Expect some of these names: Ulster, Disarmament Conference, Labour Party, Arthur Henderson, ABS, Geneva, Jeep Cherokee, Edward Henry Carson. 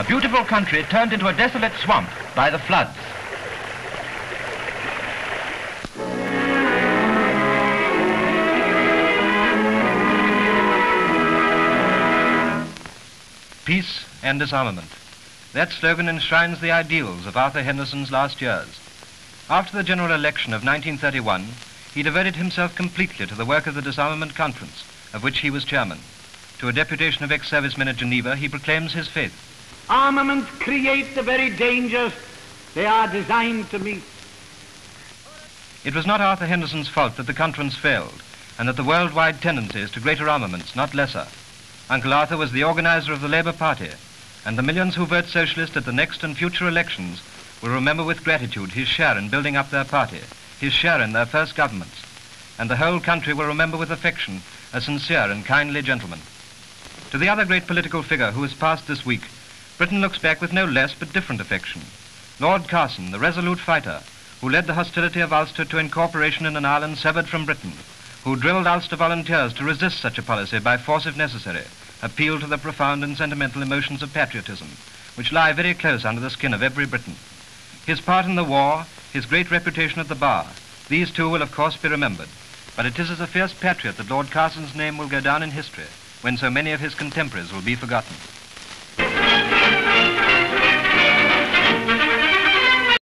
a beautiful country turned into a desolate swamp by the floods. Peace and disarmament. That slogan enshrines the ideals of Arthur Henderson's last years. After the general election of 1931, he devoted himself completely to the work of the Disarmament Conference, of which he was chairman. To a deputation of ex-servicemen at Geneva, he proclaims his faith. Armaments create the very dangers they are designed to meet. It was not Arthur Henderson's fault that the conference failed, and that the worldwide tendencies to greater armaments, not lesser. Uncle Arthur was the organizer of the Labour Party, and the millions who vote socialist at the next and future elections will remember with gratitude his share in building up their party, his share in their first governments, and the whole country will remember with affection a sincere and kindly gentleman. To the other great political figure who has passed this week, Britain looks back with no less but different affection. Lord Carson, the resolute fighter, who led the hostility of Ulster to incorporation in an island severed from Britain, who drilled Ulster volunteers to resist such a policy by force if necessary, appealed to the profound and sentimental emotions of patriotism, which lie very close under the skin of every Briton. His part in the war, his great reputation at the bar, these two will of course be remembered, but it is as a fierce patriot that Lord Carson's name will go down in history, when so many of his contemporaries will be forgotten.